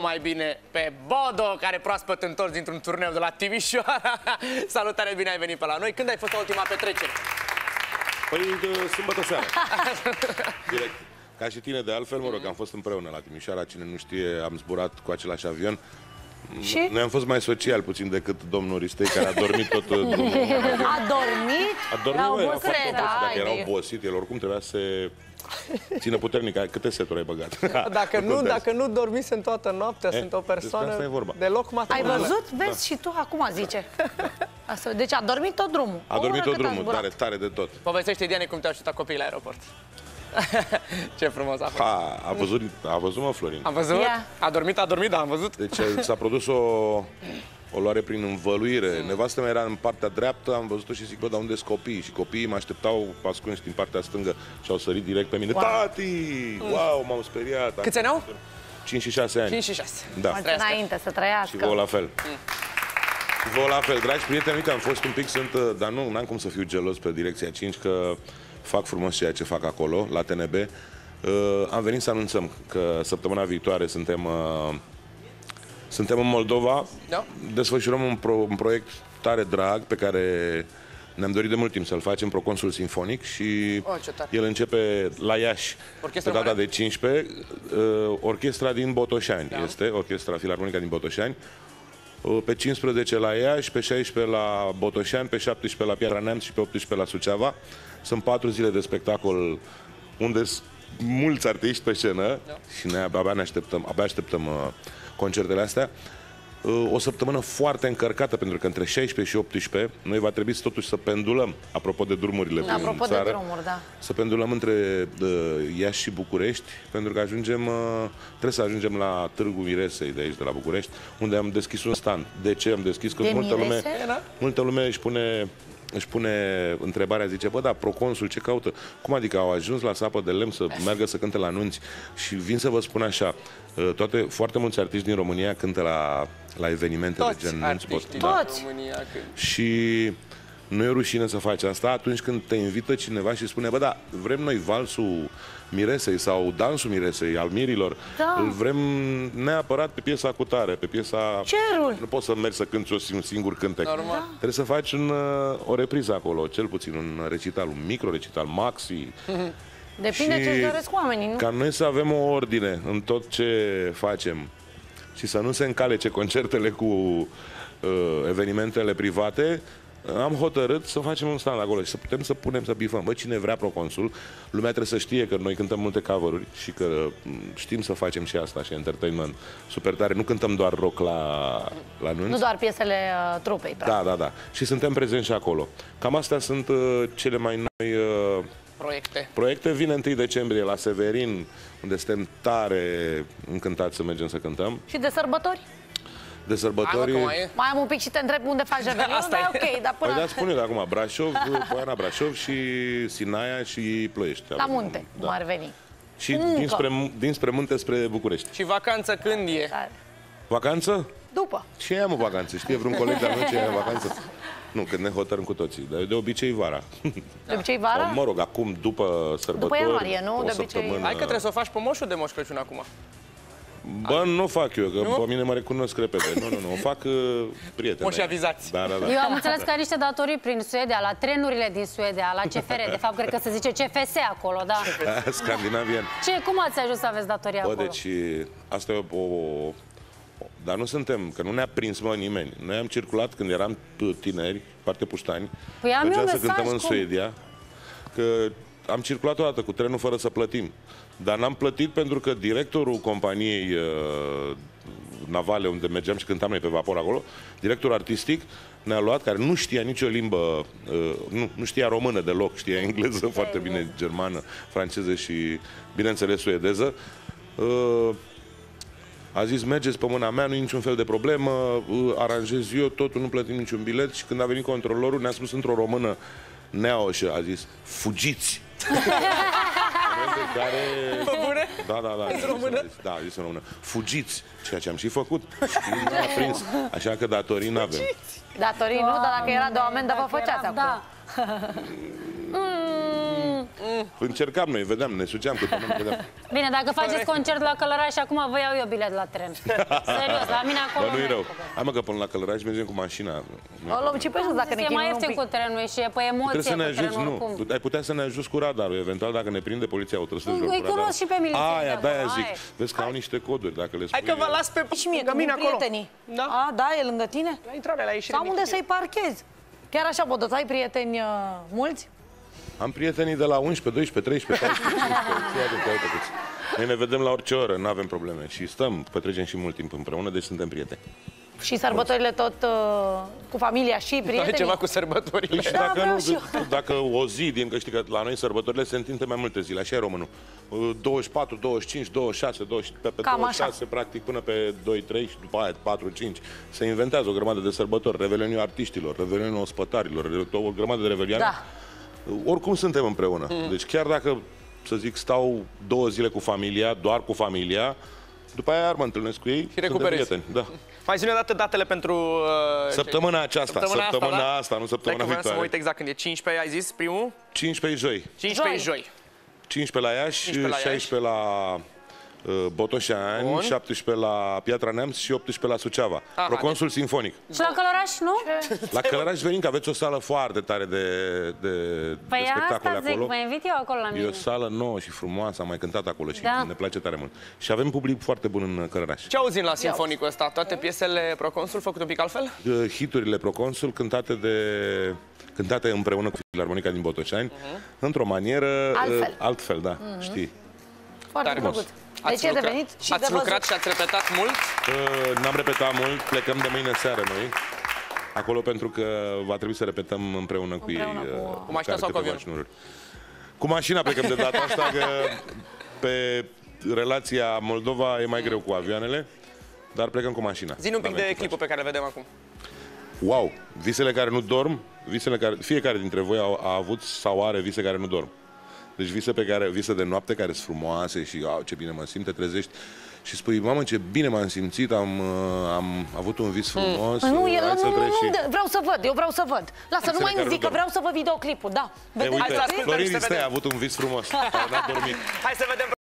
Mai bine pe Bodo, care proaspăt întors dintr-un turneu de la Timișoara. Salutare, bine ai venit pe la noi. Când ai fost la ultima petrecere? Păi, sâmbătă seara. Direct. Ca și tine, de altfel, mă rog, am fost împreună la Timișoara. Cine nu știe, am zburat cu același avion. Și? Noi am fost mai social puțin decât domnul Ristei, care a dormit tot drumul. A dormit? Dacă era obosit, el oricum trebuia să... Ține puternic, câte seturi ai băgat? Dacă nu dormise în toată noaptea, sunt o persoană deloc materială. Ai văzut? Vezi, da. Și tu acum zice. Da. Deci a dormit tot drumul. A dormit tot drumul, tare de tot. Povestește, Diana, cum te-au ajutat copiii la aeroport. Ce frumos a fost. A văzut, mă, Florin. Am văzut? Yeah. A dormit, dar am văzut. Deci s-a produs o luare prin învăluire. Nevastă mea era în partea dreaptă, am văzut-o și zic, bă, dar unde sunt copiii? Și copiii mă așteptau ascunși din partea stângă și au sărit direct pe mine. Wow. Tati! Wow, m-am speriat. Câți ani au? 5 și 6 ani. 5 și 6. Da. Înainte să trăiască. Și vouă la fel. Și vouă la fel, dragi prieteni, uite, am fost un pic, dar nu, n-am cum să fiu gelos pe direcția 5, că fac frumos ceea ce fac acolo, la TNB. Am venit să anunțăm că săptămâna viitoare suntem în Moldova, da. Desfășurăm un proiect tare drag pe care ne-am dorit de mult timp să-l facem, Proconsul Sinfonic, și el începe la Iași, orchestra pe data de 15, orchestra din Botoșani, da. Este Orchestra Filarmonică din Botoșani, pe 15 la Iași, pe 16 la Botoșani, pe 17 la Piatra Neamț și pe 18 la Suceava. Sunt 4 zile de spectacol unde sunt mulți artiști pe scenă, da. Și noi abia așteptăm concertele astea. O săptămână foarte încărcată, pentru că între 16 și 18 noi va trebui totuși să pendulăm, apropo de drumurile prin țară, să pendulăm între Iași și București, pentru că trebuie să ajungem la Târgu Miresei de aici, de la București, unde am deschis un stand. De ce am deschis? Că multă lume își pune întrebarea, zice, bă, da, proconsul ce caută? Cum adică au ajuns la sapă de lemn să meargă să cânte la nunți? Și vin să vă spun așa, foarte mulți artiști din România cântă la evenimente de gen nunți. Toți! Și nu e rușine să faci asta atunci când te invită cineva și spune, bă, da, vrem noi valsul Miresei sau dansul Miresei, al mirilor, da. Îl vrem neapărat pe piesa cu tare, pe piesa... Cerul! Nu poți să mergi să cânti un singur cântec. Da. Trebuie să faci o repriză acolo, cel puțin un recital, un micro-recital, maxi. Depinde ce-și doresc oamenii, nu? Ca noi să avem o ordine în tot ce facem și să nu se încalece concertele cu evenimentele private. Am hotărât să facem un stand acolo și să putem să punem, să bifăm. Bă, cine vrea proconsul, lumea trebuie să știe că noi cântăm multe cover-uri și că știm să facem și asta, și entertainment super tare. Nu cântăm doar rock la nunți. Nu doar piesele trupei. Practic. Da. Și suntem prezenți și acolo. Cam astea sunt cele mai noi proiecte. Vine 1 decembrie la Severin, unde suntem tare încântați să mergem să cântăm. Și de sărbători? De sărbători. Mai am un pic și te întreb unde faci revelionul, dar e ok. Dar până... spune-l acum, Brașov, Poiana Brașov și Sinaia și Ploiești. La munte, da. Cum ar veni. Și dinspre munte spre București. Și vacanță când e? Vacanță? După. Și am o vacanță, știe vreun coleg de-al meu ce e vacanță? Nu, când ne hotărâm cu toții, dar de obicei vara. De obicei vara? Mă rog, acum, după sărbători, după ianuarie, nu? De obicei... Hai că trebuie să o faci pe moșul de Moș Crăciun acum. Bă, nu o fac eu, că pe mine mă recunosc repede. Nu, o fac prieteni. Moși avizați. Da. Eu am înțeles că ai niște datorii prin Suedia, la trenurile din Suedia, la CFR. De fapt, cred că se zice CFSE acolo, da? Scandinavian. Cum ați ajuns să aveți datorii acolo? Bă, deci, asta e o... Dar nu suntem, că nu ne-a prins, mă, nimeni. Noi am circulat când eram tineri, parte puștani. Păi am eu mesaj, să cântăm în Suedia, că... Am circulat o dată cu trenul fără să plătim. Dar n-am plătit pentru că directorul companiei navale, unde mergeam și cântam noi pe vapor acolo, directorul artistic ne-a luat, care nu știa nicio limbă, nu știa română deloc, știa engleză foarte bine, germană, franceză și, bineînțeles, suedeză. A zis, mergeți pe mâna mea, nu e niciun fel de problemă, aranjez eu totul, nu plătim niciun bilet. Și când a venit controlorul, ne-a spus într-o română neaoșă, a zis, fugiți! Care... Da, zis în română. Fugiți! Ceea ce am și făcut. Și nu am prins. Așa că datorii n-avem. Datorii nu, dar dacă era de o amendă, vă făceați acum. Încercam noi, vedeam, ne sugeam că nu vedeam. Bine, dacă faceți concert la Călărași, acum vă iau eu bilet la tren. Serios, la mine acolo. Dar nu e rău. Hai, mă, că până la Călărași mergem cu mașina. O luăm ce păi dacă ne mai ieftin cu trenul și e pe emoție. Trebuie să ne ajuți, nu. Ai putea să ne ajuți cu radarul, eventual dacă ne prinde poliția o trăsătură cu radarul. Îi cunosc și pe miliție. Aia, da, aia zic. Vezi că au niște coduri, dacă le spui. Hai că vă las pe mine acolo. Da, da, e lângă tine. La intrare, la ieșire. Sau unde să-i parchezi? Chiar așa, Bodo, ai prieteni mulți? Am prietenii de la 11, 12, 13, 14, 15, noi ne vedem la orice oră, nu avem probleme și stăm, petrecem și mult timp împreună, deci suntem prieteni. Și sărbătorile tot cu familia și prietenii? Ai ceva cu sărbătorile? Și dacă, da, nu, dacă o zi, din că știi că la noi sărbătorile se întinde mai multe zile, așa e românul. 24, 25, 26, 27, pe 26, așa, practic, până pe 2, 3 și după aia 4, 5. Se inventează o grămadă de sărbători, revelionul artiștilor, revelionul ospătarilor, o grămadă de revelioane. Da. Oricum suntem împreună. Deci chiar dacă, să zic, stau două zile cu familia, doar cu familia, după aia mă întâlnesc cu ei și recuperez. Da. Mai zi-ne o dată datele pentru... săptămâna aceasta, săptămâna asta, nu săptămâna viitoare. Să mă uit exact când e. 15, ai zis, primul? 15 joi. 15 joi. 15 la Iași, 16 la Botoșani, 17 la Piatra Neamț și 18 la Suceava. Proconsul Sinfonic. Și la Călărași, nu? La Călărași venim, că aveți o sală foarte tare de spectacole asta, acolo. Păi mă invit eu acolo la mine. E o sală nouă și frumoasă, am mai cântat acolo și ne place tare mult. Și avem public foarte bun în Călărași. Ce auzim la Sinfonicul ăsta? Toate piesele Proconsul făcute un pic altfel? Hiturile Proconsul cântate împreună cu Filarmonica din Botoșani, într-o manieră altfel, da, știi. Foarte frumos. Deci ați lucrat și ați repetat mult? N-am repetat mult, plecăm de mâine seară noi acolo pentru că va trebui să repetăm împreună cu ei. Cu mașina sau cu avionul? Cu mașina plecăm de data asta, că pe relația Moldova e mai greu cu avioanele, dar plecăm cu mașina. Zi-ne un pic de clipul pe care îl vedem acum. Wow! Visele care nu dorm, fiecare dintre voi a avut sau are vise care nu dorm. Deci vise de noapte care sunt frumoase și au, ce bine mă simt, te trezești și spui, mamă, ce bine m-am simțit, am avut un vis frumos. Nu, vreau să văd, eu vreau să văd. Lasă, nu mai îmi zic că vreau să văd videoclipul, da. Florin Ristei a avut un vis frumos, dar n-a dormit. Hai să vedem.